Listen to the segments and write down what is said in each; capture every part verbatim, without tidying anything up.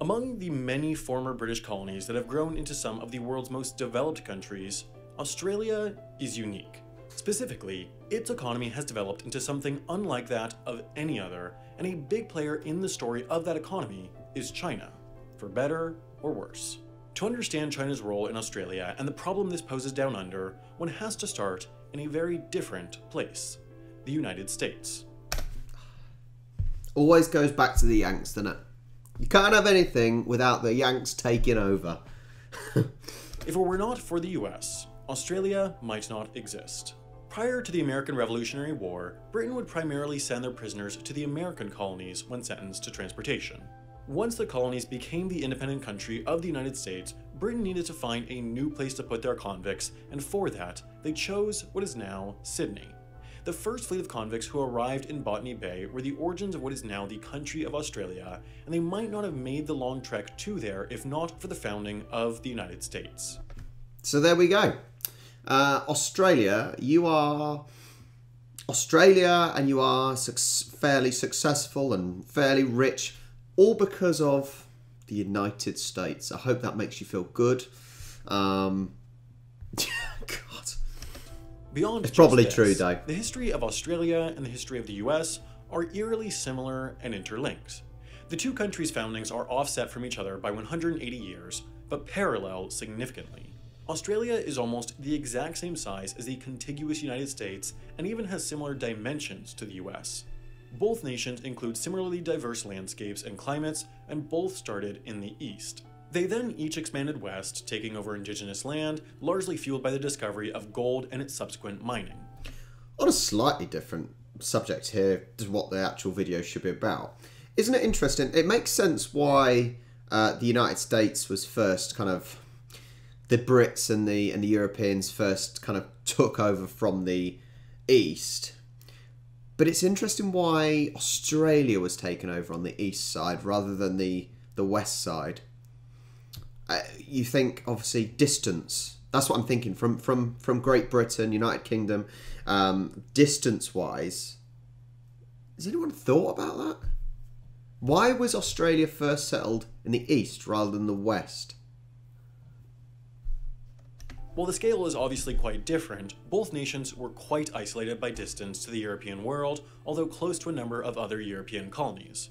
Among the many former British colonies that have grown into some of the world's most developed countries, Australia is unique. Specifically, its economy has developed into something unlike that of any other, and a big player in the story of that economy is China, for better or worse. To understand China's role in Australia and the problem this poses down under, one has to start in a very different place, the United States. Always goes back to the Yanks, doesn't it? You can't have anything without the Yanks taking over. If it were not for the U S, Australia might not exist. Prior to the American Revolutionary War, Britain would primarily send their prisoners to the American colonies when sentenced to transportation. Once the colonies became the independent country of the United States, Britain needed to find a new place to put their convicts, and for that, they chose what is now Sydney. The first fleet of convicts who arrived in Botany Bay were the origins of what is now the country of Australia, and they might not have made the long trek to there if not for the founding of the United States. So there we go. Uh, Australia, you are Australia and you are su- fairly successful and fairly rich, all because of the United States. I hope that makes you feel good. Um, God. Beyond it's probably this, true, though. The history of Australia and the history of the U S are eerily similar and interlinked. The two countries' foundings are offset from each other by one hundred eighty years, but parallel significantly. Australia is almost the exact same size as the contiguous United States and even has similar dimensions to the U S. Both nations include similarly diverse landscapes and climates, and both started in the east. They then each expanded west, taking over indigenous land, largely fueled by the discovery of gold and its subsequent mining. On a slightly different subject here to what the actual video should be about. Isn't it interesting? It makes sense why uh, the United States was first kind of... The Brits and the, and the Europeans first kind of took over from the east. But it's interesting why Australia was taken over on the east side rather than the, the west side. Uh, you think obviously distance. That's what I'm thinking from from from Great Britain, United Kingdom, um, distance wise. Has anyone thought about that? Why was Australia first settled in the east rather than the west? While the scale is obviously quite different, both nations were quite isolated by distance to the European world, although close to a number of other European colonies.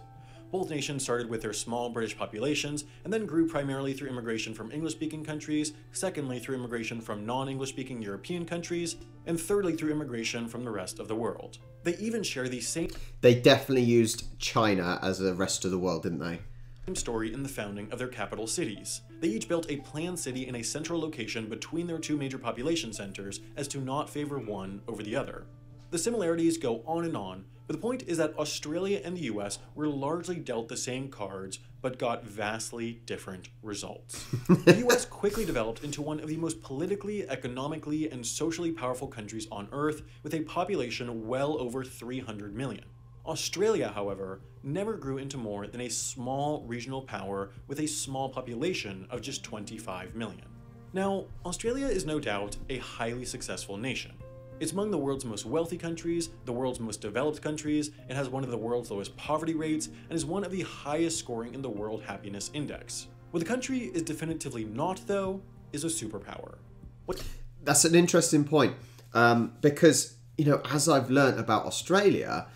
Both nations started with their small British populations, and then grew primarily through immigration from English-speaking countries, secondly through immigration from non-English-speaking European countries, and thirdly through immigration from the rest of the world. They even share the same... They definitely used China as the rest of the world, didn't they? Same ...story in the founding of their capital cities. They each built a planned city in a central location between their two major population centers as to not favor one over the other. The similarities go on and on, but the point is that Australia and the U S were largely dealt the same cards, but got vastly different results. The U S quickly developed into one of the most politically, economically, and socially powerful countries on Earth, with a population well over three hundred million. Australia, however, never grew into more than a small regional power with a small population of just twenty-five million. Now, Australia is no doubt a highly successful nation. It's among the world's most wealthy countries, the world's most developed countries, it has one of the world's lowest poverty rates, and is one of the highest scoring in the World Happiness Index. What the country is definitively not, though, is a superpower. What That's an interesting point, um, because, you know, as I've learned about Australia,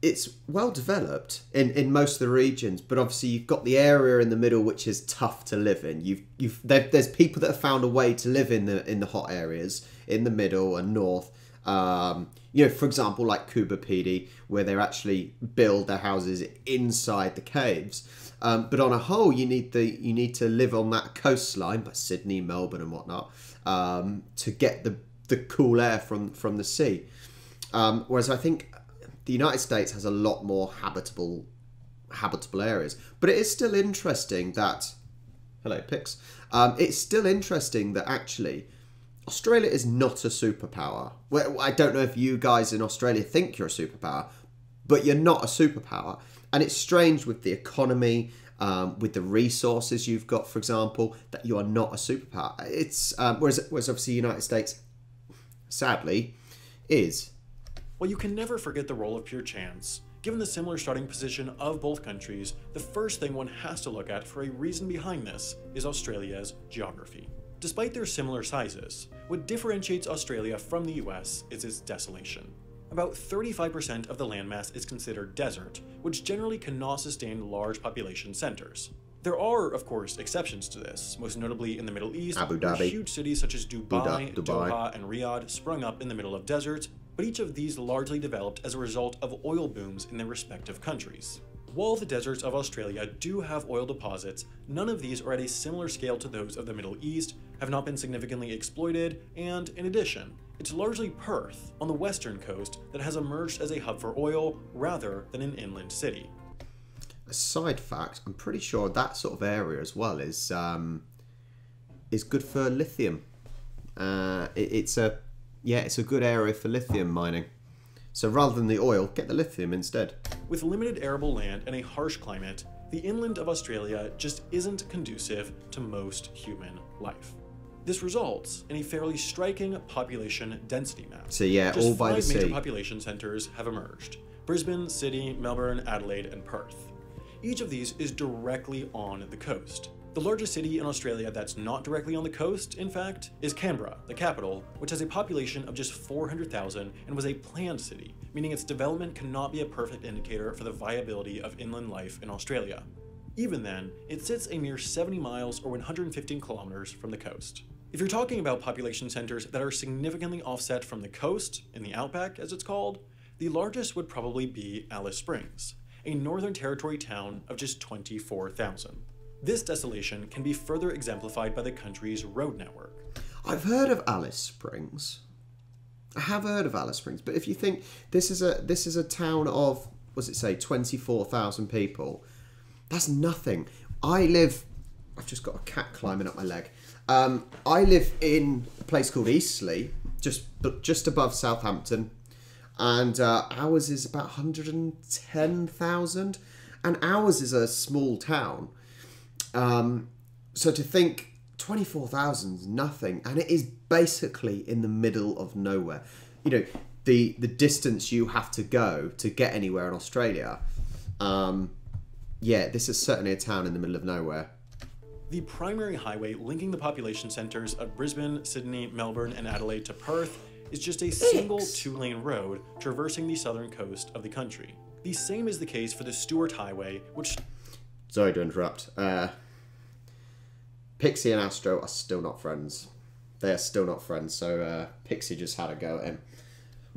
it's well developed in, in most of the regions, but obviously you've got the area in the middle which is tough to live in. You've you've there's people that have found a way to live in the in the hot areas in the middle and north. Um, you know, for example, like Coober Pedy, where they actually build their houses inside the caves. Um, but on a whole, you need the you need to live on that coastline, but Sydney, Melbourne, and whatnot, um, to get the the cool air from from the sea. Um, whereas I think the United States has a lot more habitable habitable areas. But it is still interesting that... Hello, Pix. Um, it's still interesting that actually Australia is not a superpower. Well, I don't know if you guys in Australia think you're a superpower, but you're not a superpower. And it's strange with the economy, um, with the resources you've got, for example, that you are not a superpower. It's um, whereas, whereas obviously the United States, sadly, is... While you can never forget the role of pure chance, Given the similar starting position of both countries, the first thing one has to look at for a reason behind this is Australia's geography. Despite their similar sizes, what differentiates Australia from the U S is its desolation. About thirty-five percent of the landmass is considered desert, which generally cannot sustain large population centers. There are, of course, exceptions to this, most notably in the Middle East, Abu Dhabi. Where huge cities such as Dubai, Dubai, Doha, and Riyadh sprung up in the middle of deserts, but each of these largely developed as a result of oil booms in their respective countries. While the deserts of Australia do have oil deposits, none of these are at a similar scale to those of the Middle East, have not been significantly exploited, and, in addition, it's largely Perth, on the western coast, that has emerged as a hub for oil rather than an inland city. A side fact, I'm pretty sure that sort of area as well is um, is good for lithium. Uh, it, it's a yeah, it's a good area for lithium mining. So rather than the oil, get the lithium instead. With limited arable land and a harsh climate, the inland of Australia just isn't conducive to most human life. This results in a fairly striking population density map. So yeah, just all by the sea. Five major population centers have emerged: Brisbane, Sydney, Melbourne, Adelaide, and Perth. Each of these is directly on the coast. The largest city in Australia that's not directly on the coast, in fact, is Canberra, the capital, which has a population of just four hundred thousand and was a planned city, meaning its development cannot be a perfect indicator for the viability of inland life in Australia. Even then, it sits a mere seventy miles or one hundred fifteen kilometers from the coast. If you're talking about population centers that are significantly offset from the coast, in the outback as it's called, the largest would probably be Alice Springs, a Northern Territory town of just twenty-four thousand. This desolation can be further exemplified by the country's road network. I've heard of Alice Springs. I have heard of Alice Springs, but if you think this is a this is a town of, what's it say, twenty-four thousand people, that's nothing. I live, I've just got a cat climbing up my leg. Um, I live in a place called Eastleigh, just just above Southampton. And uh, ours is about one hundred ten thousand, and ours is a small town. Um, so to think twenty-four thousand is nothing, and it is basically in the middle of nowhere. You know, the the distance you have to go to get anywhere in Australia. Um, yeah, this is certainly a town in the middle of nowhere. The primary highway linking the population centres of Brisbane, Sydney, Melbourne, and Adelaide to Perth is just a single two-lane road traversing the southern coast of the country. The same is the case for the Stewart Highway, which... Sorry to interrupt. Uh, Pixie and Astro are still not friends. They are still not friends, so uh, Pixie just had a go at him.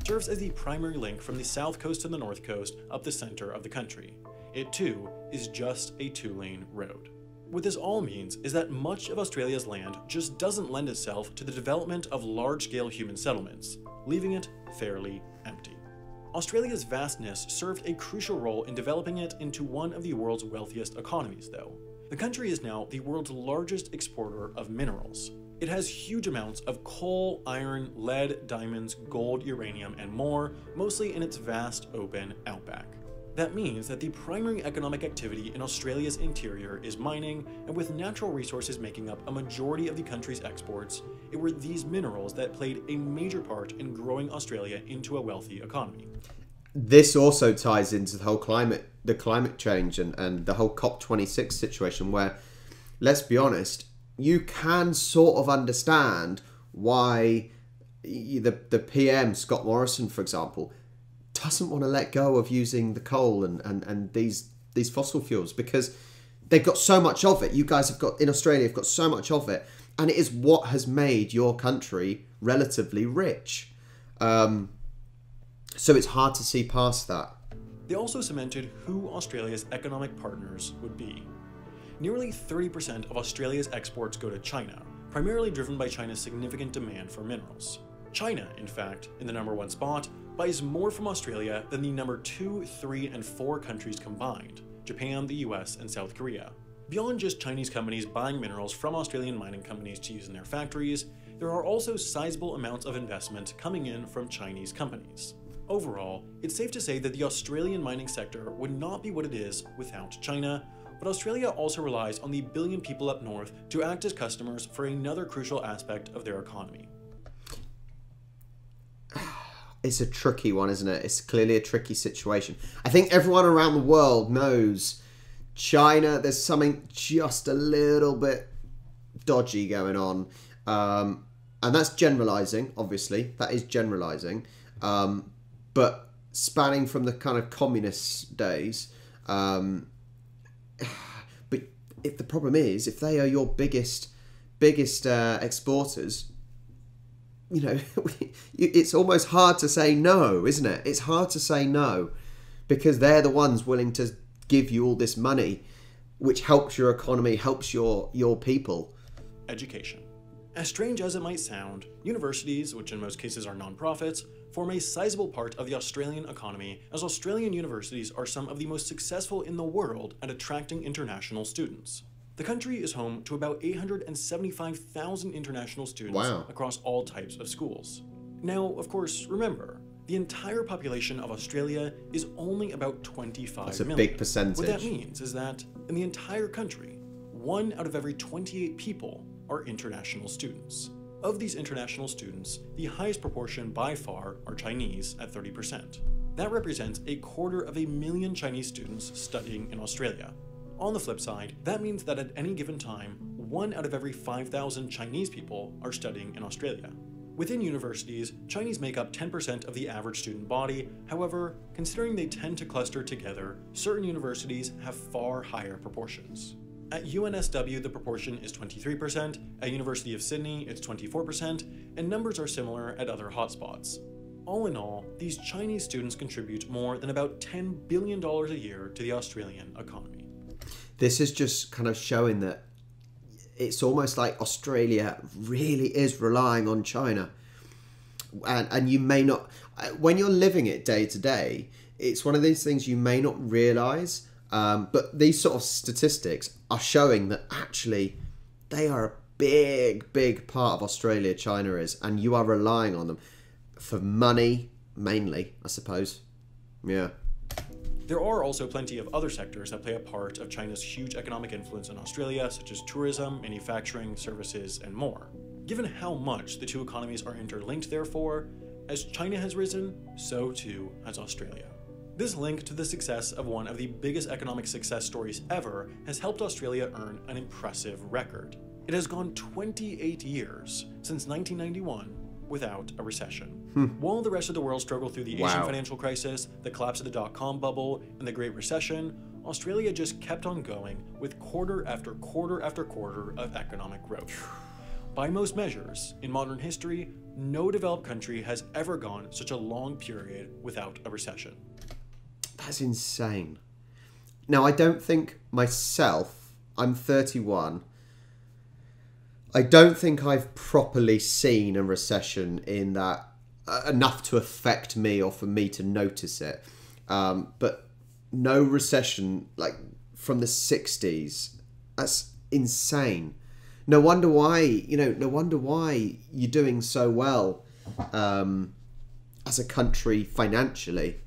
Serves as the primary link from the south coast to the north coast up the center of the country. It, too, is just a two-lane road. What this all means is that much of Australia's land just doesn't lend itself to the development of large-scale human settlements, leaving it fairly empty. Australia's vastness served a crucial role in developing it into one of the world's wealthiest economies, though. The country is now the world's largest exporter of minerals. It has huge amounts of coal, iron, lead, diamonds, gold, uranium, and more, mostly in its vast open outback. That means that the primary economic activity in Australia's interior is mining, and with natural resources making up a majority of the country's exports, it were these minerals that played a major part in growing Australia into a wealthy economy. This also ties into the whole climate, the climate change and, and the whole COP twenty-six situation where, let's be honest, you can sort of understand why the, the P M, Scott Morrison, for example, doesn't want to let go of using the coal and, and, and these these fossil fuels because they've got so much of it. You guys have got, in Australia, have got so much of it. And it is what has made your country relatively rich. Um, so it's hard to see past that. They also cemented who Australia's economic partners would be. Nearly thirty percent of Australia's exports go to China, primarily driven by China's significant demand for minerals. China, in fact, in the number one spot, buys more from Australia than the number two, three, and four countries combined, Japan, the U S, and South Korea. Beyond just Chinese companies buying minerals from Australian mining companies to use in their factories, there are also sizable amounts of investment coming in from Chinese companies. Overall, it's safe to say that the Australian mining sector would not be what it is without China, but Australia also relies on the billion people up north to act as customers for another crucial aspect of their economy. it's a tricky one, isn't it? It's clearly a tricky situation. I think everyone around the world knows China, there's something just a little bit dodgy going on. Um, and that's generalizing, obviously. That is generalizing. Um, but spanning from the kind of communist days, um, but if the problem is, if they are your biggest, biggest uh, exporters, you know, it's almost hard to say no, isn't it? It's hard to say no because they're the ones willing to give you all this money, which helps your economy, helps your, your people. Education. As strange as it might sound, universities, which in most cases are non-profits, form a sizable part of the Australian economy, as Australian universities are some of the most successful in the world at attracting international students. The country is home to about eight hundred seventy-five thousand international students wow. across all types of schools. Now, of course, remember, the entire population of Australia is only about twenty-five That's a million. Big percentage. What that means is that in the entire country, one out of every twenty-eight people are international students. Of these international students, the highest proportion by far are Chinese at thirty percent. That represents a quarter of a million Chinese students studying in Australia. On the flip side, that means that at any given time, one out of every five thousand Chinese people are studying in Australia. Within universities, Chinese make up ten percent of the average student body. However, considering they tend to cluster together, certain universities have far higher proportions. At U N S W, the proportion is twenty-three percent, at University of Sydney, it's twenty-four percent, and numbers are similar at other hotspots. All in all, these Chinese students contribute more than about ten billion dollars a year to the Australian economy. This is just kind of showing that it's almost like Australia really is relying on China. And, and you may not, when you're living it day to day, it's one of these things you may not realize. Um, but these sort of statistics are showing that actually they are a big, big part of Australia, China is. And you are relying on them for money mainly, I suppose. Yeah. There are also plenty of other sectors that play a part of China's huge economic influence in Australia, such as tourism, manufacturing, services, and more. Given how much the two economies are interlinked, therefore, as China has risen, so too has Australia. This link to the success of one of the biggest economic success stories ever has helped Australia earn an impressive record. It has gone twenty-eight years since nineteen ninety-one without a recession. Hmm. While the rest of the world struggled through the wow. Asian financial crisis, the collapse of the dot-com bubble, and the Great Recession, Australia just kept on going with quarter after quarter after quarter of economic growth. By most measures, in modern history, no developed country has ever gone such a long period without a recession. That's insane. Now, I don't think myself, I'm thirty-one, I don't think I've properly seen a recession in that uh, enough to affect me or for me to notice it. Um, but no recession like from the sixties. That's insane. No wonder why, you know, no wonder why you're doing so well um, as a country financially.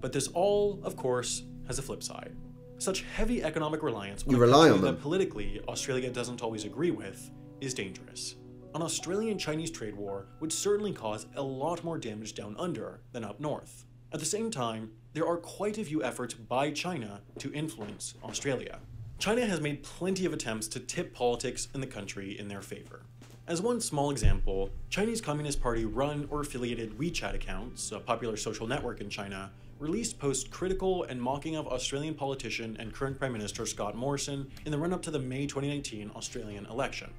But this all, of course, has a flip side. Such heavy economic reliance on a country that politically Australia doesn't always agree with is dangerous. An Australian-Chinese trade war would certainly cause a lot more damage down under than up north. At the same time, there are quite a few efforts by China to influence Australia. China has made plenty of attempts to tip politics in the country in their favor. As one small example, Chinese Communist Party-run or affiliated WeChat accounts, a popular social network in China, released posts critical and mocking of Australian politician and current Prime Minister Scott Morrison in the run-up to the May twenty nineteen Australian election.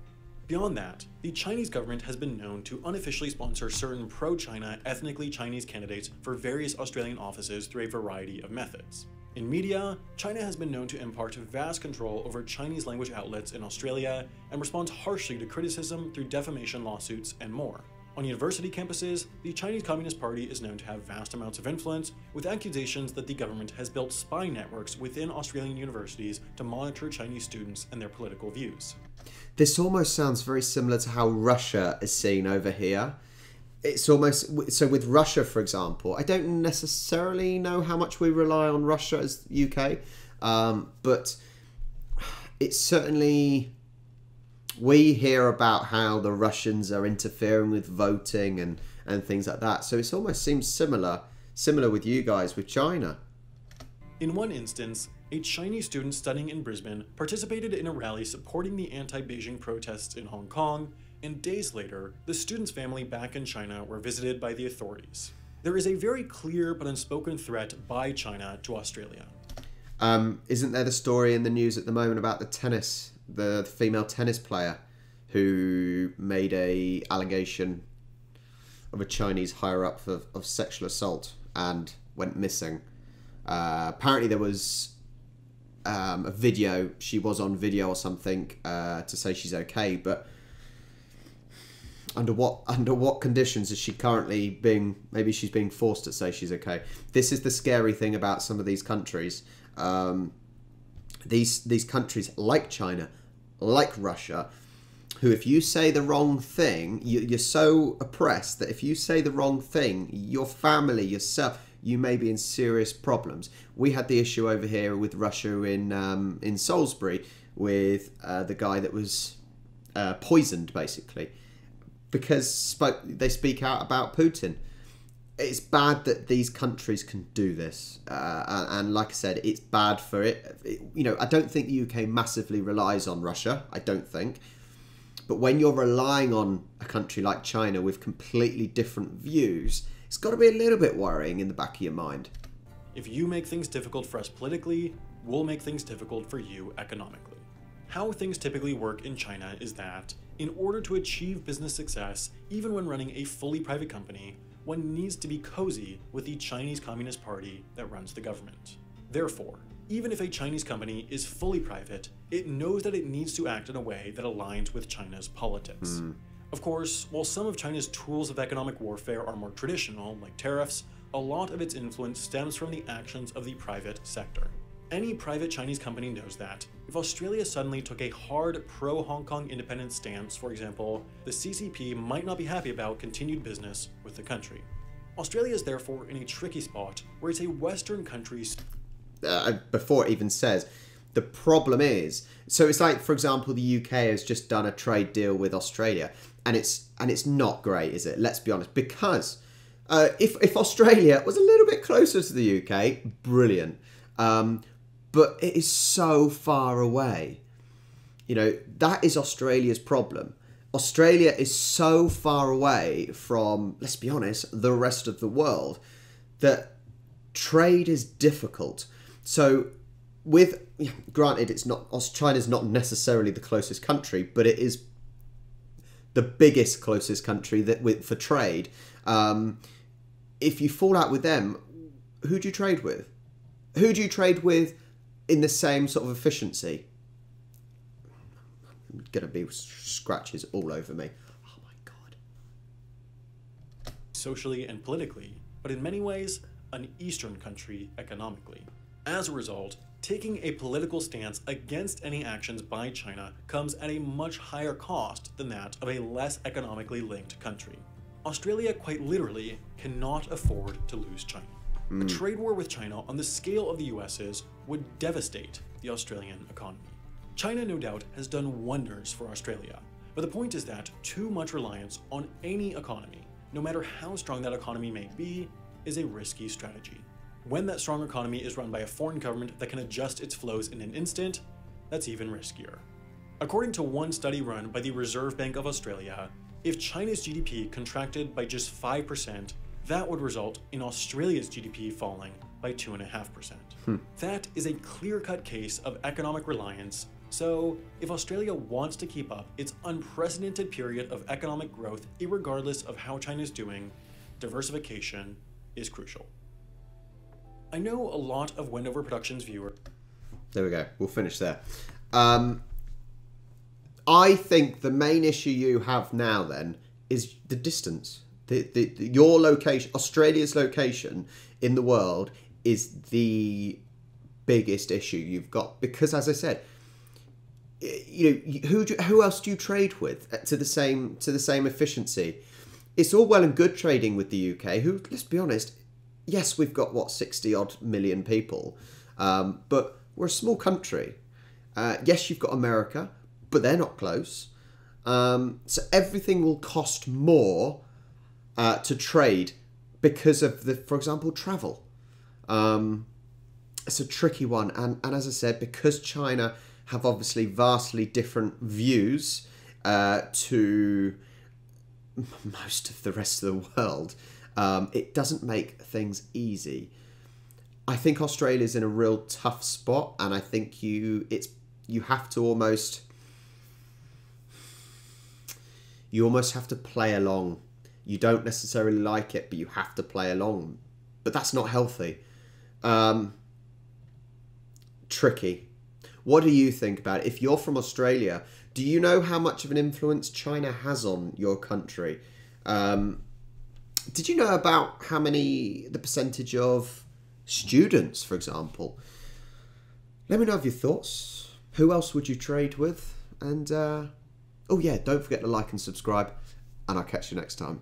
Beyond that, the Chinese government has been known to unofficially sponsor certain pro-China, ethnically Chinese candidates for various Australian offices through a variety of methods. In media, China has been known to impart vast control over Chinese language outlets in Australia and responds harshly to criticism through defamation lawsuits and more. On university campuses, the Chinese Communist Party is known to have vast amounts of influence, with accusations that the government has built spy networks within Australian universities to monitor Chinese students and their political views. This almost sounds very similar to how Russia is seen over here. It's almost, so with Russia, for example, I don't necessarily know how much we rely on Russia as the U K, um, but it's certainly... We hear about how the Russians are interfering with voting and, and things like that. So it almost seems similar, similar with you guys with China. In one instance, a Chinese student studying in Brisbane participated in a rally supporting the anti-Beijing protests in Hong Kong, and days later, the student's family back in China were visited by the authorities. There is a very clear but unspoken threat by China to Australia. Um, isn't there the story in the news at the moment about the tennis, the female tennis player who made a allegation of a Chinese higher-up of, of sexual assault and went missing? Uh, apparently there was um, a video, she was on video or something uh, to say she's okay, but under what under what conditions is she currently being, maybe she's being forced to say she's okay. This is the scary thing about some of these countries. Um, these, these countries like China, like Russia, who if you say the wrong thing, you, you're so oppressed that if you say the wrong thing, your family, yourself, you may be in serious problems. We had the issue over here with Russia in um, in Salisbury with uh, the guy that was uh, poisoned, basically, because spoke, they speak out about Putin. It's bad that these countries can do this. Uh, and, and like I said, it's bad for it. it. You know, I don't think the U K massively relies on Russia. I don't think. But when you're relying on a country like China with completely different views, it's got to be a little bit worrying in the back of your mind. If you make things difficult for us politically, we'll make things difficult for you economically. How things typically work in China is that, in order to achieve business success, even when running a fully private company, one needs to be cozy with the Chinese Communist Party that runs the government. Therefore, even if a Chinese company is fully private, it knows that it needs to act in a way that aligns with China's politics. Mm. Of course, while some of China's tools of economic warfare are more traditional, like tariffs, a lot of its influence stems from the actions of the private sector. Any private Chinese company knows that if Australia suddenly took a hard pro-Hong Kong independence stance, for example, the C C P might not be happy about continued business with the country. Australia is therefore in a tricky spot where it's a Western country... Uh, before it even says... The problem is, so it's like, for example, the U K has just done a trade deal with Australia, and it's and it's not great, is it? Let's be honest, because uh, if if Australia was a little bit closer to the U K, brilliant, um, but it is so far away. You know, that is Australia's problem. Australia is so far away from, let's be honest, the rest of the world that trade is difficult. So. With, granted, it's not, China's not necessarily the closest country, but it is the biggest closest country that with for trade. Um, if you fall out with them, who do you trade with? Who do you trade with in the same sort of efficiency? I'm gonna be scratches all over me. Oh my God. Socially and politically, but in many ways, an Eastern country economically. As a result, taking a political stance against any actions by China comes at a much higher cost than that of a less economically linked country. Australia quite literally cannot afford to lose China. Mm. A trade war with China on the scale of the U S's would devastate the Australian economy. China, no doubt, has done wonders for Australia, but the point is that too much reliance on any economy, no matter how strong that economy may be, is a risky strategy. When that strong economy is run by a foreign government that can adjust its flows in an instant, that's even riskier. According to one study run by the Reserve Bank of Australia, if China's G D P contracted by just five percent, that would result in Australia's G D P falling by two point five percent. Hmm. That is a clear-cut case of economic reliance, so if Australia wants to keep up its unprecedented period of economic growth, irregardless of how China's doing, diversification is crucial. I know a lot of Wendover Productions viewers. There we go. We'll finish there. Um, I think the main issue you have now then is the distance. The, the, the, your location, Australia's location in the world is the biggest issue you've got. Because as I said, you know, who, do, who else do you trade with to the same, to the same efficiency? It's all well and good trading with the U K, who, let's be honest, yes, we've got, what, sixty odd million people, um, but we're a small country. Uh, yes, you've got America, but they're not close. Um, so everything will cost more uh, to trade because of the, for example, travel. Um, it's a tricky one. And, and as I said, because China have obviously vastly different views uh, to most of the rest of the world, um, it doesn't make things easy. I think Australia's in a real tough spot, and I think you it's you have to almost you almost have to play along. You don't necessarily like it, but you have to play along. But that's not healthy. Um, tricky. What do you think about it? If you're from Australia, do you know how much of an influence China has on your country? Um, did you know about how many, the percentage of students, for example? Let me know of your thoughts. Who else would you trade with? And uh, oh yeah, don't forget to like and subscribe, and I'll catch you next time.